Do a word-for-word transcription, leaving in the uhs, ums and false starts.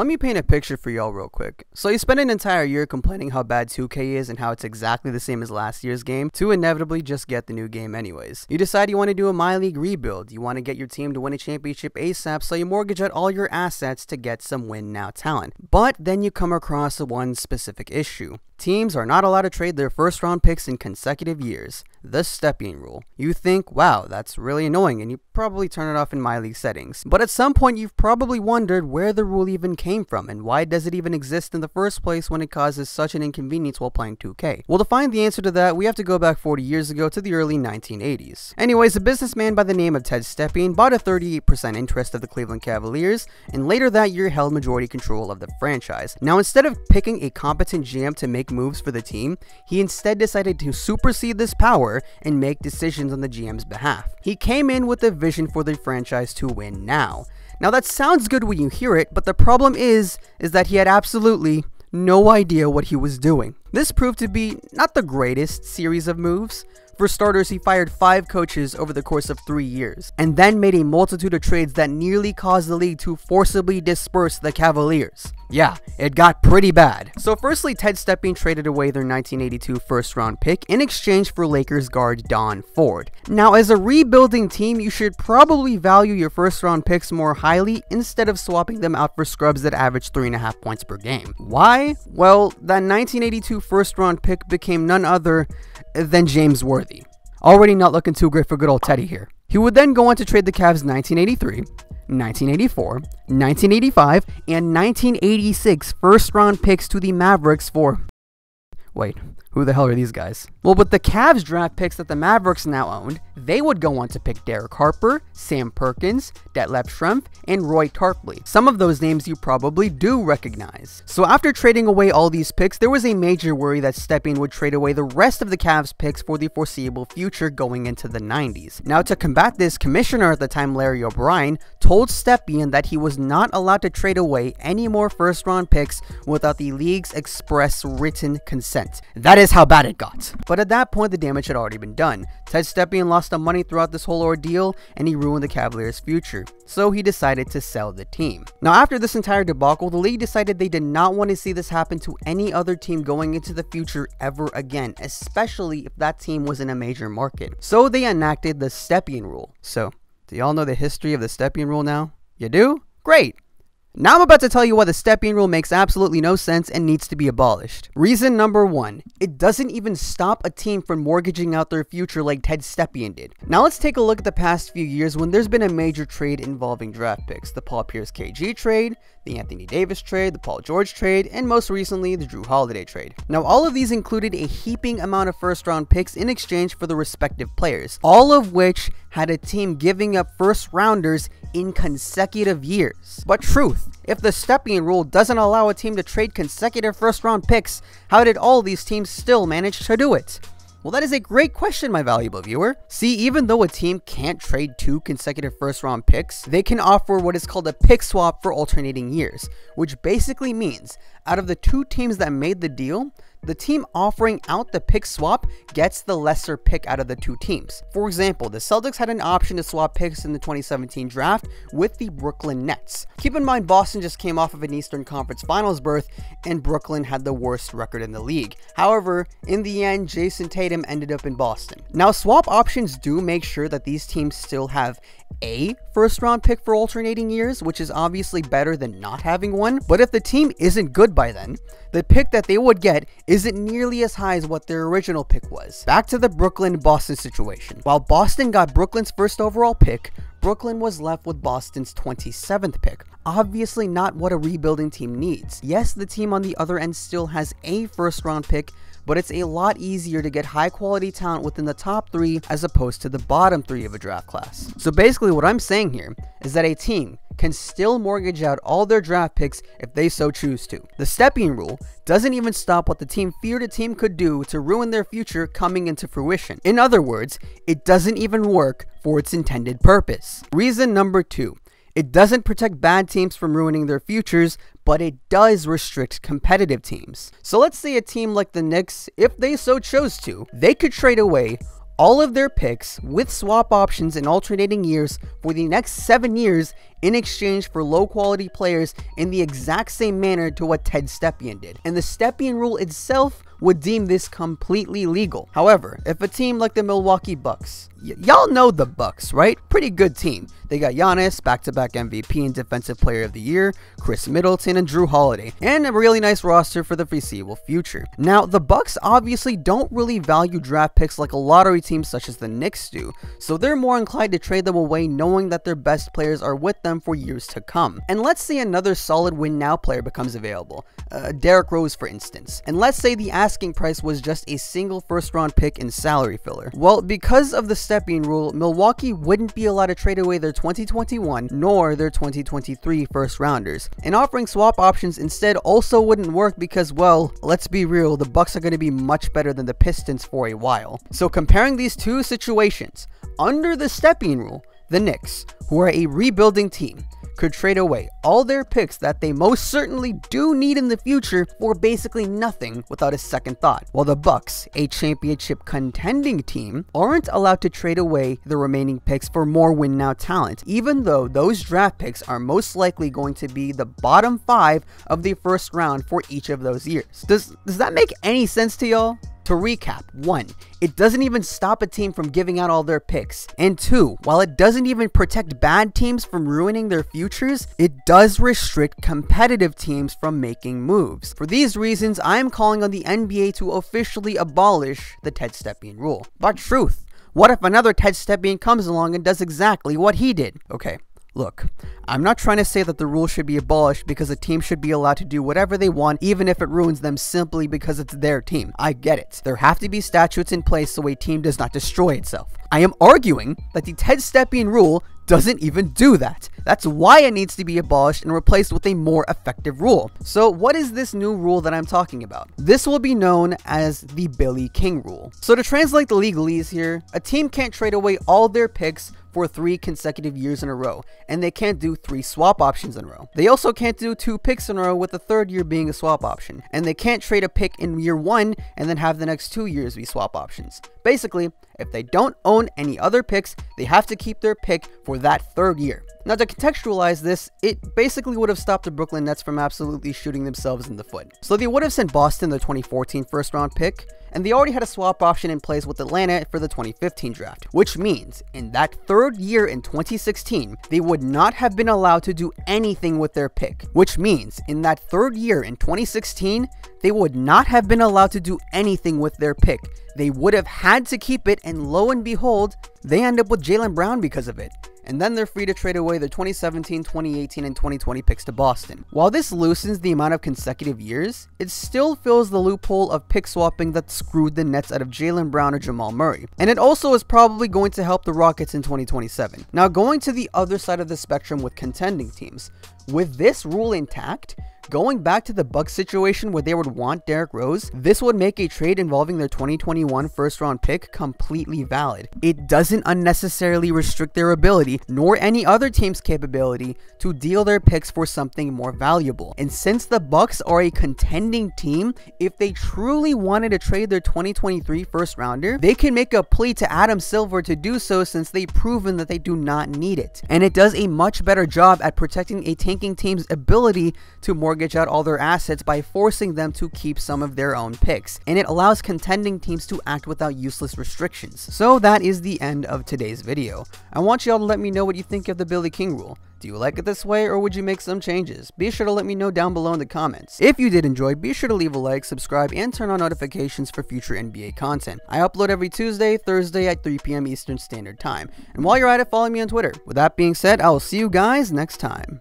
Let me paint a picture for y'all real quick. So you spend an entire year complaining how bad two K is and how it's exactly the same as last year's game to inevitably just get the new game anyways. You decide you want to do a My League rebuild, you want to get your team to win a championship ASAP, so you mortgage out all your assets to get some win now talent. But then you come across the one specific issue. Teams are not allowed to trade their first round picks in consecutive years, the Stepien Rule. You think, wow, that's really annoying, and you probably turn it off in My League settings. But at some point you've probably wondered where the rule even came from, and why does it even exist in the first place when it causes such an inconvenience while playing two K? Well, to find the answer to that, we have to go back forty years ago to the early nineteen eighties. Anyways, a businessman by the name of Ted Stepien bought a thirty-eight percent interest of the Cleveland Cavaliers, and later that year held majority control of the franchise. Now, instead of picking a competent G M to make moves for the team, he instead decided to supersede this power and make decisions on the G M's behalf. He came in with a vision for the franchise to win now. Now that sounds good when you hear it, but the problem is, is that he had absolutely no idea what he was doing. This proved to be not the greatest series of moves. For starters, he fired five coaches over the course of three years, and then made a multitude of trades that nearly caused the league to forcibly disperse the Cavaliers. Yeah, it got pretty bad. So firstly, Ted Stepien traded away their nineteen eighty-two first round pick in exchange for Lakers guard Don Ford. Now, as a rebuilding team, you should probably value your first round picks more highly instead of swapping them out for scrubs that average three and a half points per game. Why? Well, that nineteen eighty-two first round pick became none other than James Worthy. Already not looking too great for good old Teddy here. He would then go on to trade the Cavs nineteen eighty-three, nineteen eighty-four, nineteen eighty-five, and nineteen eighty-six first round picks to the Mavericks for... wait, who the hell are these guys? Well, with the Cavs draft picks that the Mavericks now owned, they would go on to pick Derek Harper, Sam Perkins, Detlef Schrempf, and Roy Tarpley. Some of those names you probably do recognize. So after trading away all these picks, there was a major worry that Stepien would trade away the rest of the Cavs picks for the foreseeable future going into the nineties. Now, to combat this, commissioner at the time, Larry O'Brien, told Stepien that he was not allowed to trade away any more first round picks without the league's express written consent. That is how bad it got. But at that point, the damage had already been done. Ted Stepien lost the money throughout this whole ordeal, and he ruined the Cavaliers' future, so he decided to sell the team. Now, after this entire debacle, the league decided they did not want to see this happen to any other team going into the future ever again, especially if that team was in a major market. So they enacted the Stepien Rule. So, do y'all know the history of the Stepien Rule now? You do? Great! Now I'm about to tell you why the Stepien Rule makes absolutely no sense and needs to be abolished. Reason number one, it doesn't even stop a team from mortgaging out their future like Ted Stepien did. Now let's take a look at the past few years when there's been a major trade involving draft picks. The Paul Pierce K G trade, the Anthony Davis trade, the Paul George trade, and most recently, the Jrue Holiday trade. Now all of these included a heaping amount of first round picks in exchange for the respective players, all of which had a team giving up first rounders in consecutive years. But truth, if the Stepien Rule doesn't allow a team to trade consecutive first round picks, how did all these teams still manage to do it? Well, that is a great question, my valuable viewer. See, even though a team can't trade two consecutive first round picks, they can offer what is called a pick swap for alternating years, which basically means out of the two teams that made the deal, the team offering out the pick swap gets the lesser pick out of the two teams. For example, the Celtics had an option to swap picks in the twenty seventeen draft with the Brooklyn Nets. Keep in mind, Boston just came off of an Eastern Conference Finals berth, and Brooklyn had the worst record in the league. However, in the end, Jayson Tatum ended up in Boston. Now, swap options do make sure that these teams still have a first round pick for alternating years, which is obviously better than not having one. But if the team isn't good by then, the pick that they would get isn't nearly as high as what their original pick was. Back to the Brooklyn-Boston situation. While Boston got Brooklyn's first overall pick, Brooklyn was left with Boston's twenty-seventh pick. Obviously not what a rebuilding team needs. Yes, the team on the other end still has a first round pick, but it's a lot easier to get high quality talent within the top three as opposed to the bottom three of a draft class. So basically what I'm saying here is that a team can still mortgage out all their draft picks if they so choose to. The Stepien Rule doesn't even stop what the team feared a team could do to ruin their future coming into fruition. In other words, it doesn't even work for its intended purpose. Reason number two, it doesn't protect bad teams from ruining their futures, but it does restrict competitive teams. So let's say a team like the Knicks, if they so chose to, they could trade away all of their picks with swap options in alternating years for the next seven years in exchange for low quality players in the exact same manner to what Ted Stepien did. And the Stepien rule itself would deem this completely legal. However, if a team like the Milwaukee Bucks, y'all know the Bucks, right? Pretty good team. They got Giannis, back-to-back M V P and Defensive Player of the Year, Khris Middleton and Jrue Holiday, and a really nice roster for the foreseeable future. Now, the Bucks obviously don't really value draft picks like a lottery team such as the Knicks do, so they're more inclined to trade them away knowing that their best players are with them for years to come. And let's say another solid win-now player becomes available, uh, Derrick Rose for instance, and let's say the asking price was just a single first-round pick and salary filler. Well, because of the Stepien rule, Milwaukee wouldn't be allowed to trade away their twenty twenty-one nor their twenty twenty-three first rounders, and offering swap options instead also wouldn't work because, well, let's be real, the Bucks are going to be much better than the Pistons for a while. So comparing these two situations, under the Stepien rule, the Knicks, who are a rebuilding team, could trade away all their picks that they most certainly do need in the future for basically nothing without a second thought, while the Bucks, a championship contending team, aren't allowed to trade away the remaining picks for more win-now talent, even though those draft picks are most likely going to be the bottom five of the first round for each of those years. Does, does that make any sense to y'all? To recap, one, it doesn't even stop a team from giving out all their picks, and two, while it doesn't even protect bad teams from ruining their futures, it does restrict competitive teams from making moves. For these reasons, I am calling on the N B A to officially abolish the Ted Stepien rule. But truth, what if another Ted Stepien comes along and does exactly what he did? Okay. Look, I'm not trying to say that the rule should be abolished because a team should be allowed to do whatever they want even if it ruins them simply because it's their team. I get it. There have to be statutes in place so a team does not destroy itself. I am arguing that the Ted Stepien rule doesn't even do that. That's why it needs to be abolished and replaced with a more effective rule. So what is this new rule that I'm talking about? This will be known as the Billy King rule. So to translate the legalese here, a team can't trade away all their picks for three consecutive years in a row, and they can't do three swap options in a row. They also can't do two picks in a row with the third year being a swap option, and they can't trade a pick in year one and then have the next two years be swap options. Basically, if they don't own any other picks, they have to keep their pick for that third year. Now to contextualize this, it basically would have stopped the Brooklyn Nets from absolutely shooting themselves in the foot. So they would have sent Boston their twenty fourteen first round pick, and they already had a swap option in place with Atlanta for the twenty fifteen draft, which means in that third year in twenty sixteen, they would not have been allowed to do anything with their pick, which means in that third year in twenty sixteen, they would not have been allowed to do anything with their pick. They would have had to keep it, and lo and behold, they end up with Jaylen Brown because of it. And then they're free to trade away their twenty seventeen, twenty eighteen, and twenty twenty picks to Boston. While this loosens the amount of consecutive years, it still fills the loophole of pick swapping that screwed the Nets out of Jaylen Brown or Jamal Murray. And it also is probably going to help the Rockets in twenty twenty-seven. Now going to the other side of the spectrum with contending teams. With this rule intact, going back to the Bucks situation where they would want Derrick Rose, this would make a trade involving their twenty twenty-one first round pick completely valid. It doesn't unnecessarily restrict their ability, nor any other team's capability, to deal their picks for something more valuable. And since the Bucks are a contending team, if they truly wanted to trade their twenty twenty-three first rounder, they can make a plea to Adam Silver to do so since they've proven that they do not need it. And it does a much better job at protecting a tanking team's ability to mortgage out all their assets by forcing them to keep some of their own picks, and it allows contending teams to act without useless restrictions. So that is the end of today's video. I want y'all to let me know what you think of the Billy King rule. Do you like it this way, or would you make some changes? Be sure to let me know down below in the comments. If you did enjoy, be sure to leave a like, subscribe, and turn on notifications for future N B A content. I upload every Tuesday, Thursday at three P M Eastern Standard Time. And while you're at it, follow me on Twitter. With that being said, I will see you guys next time.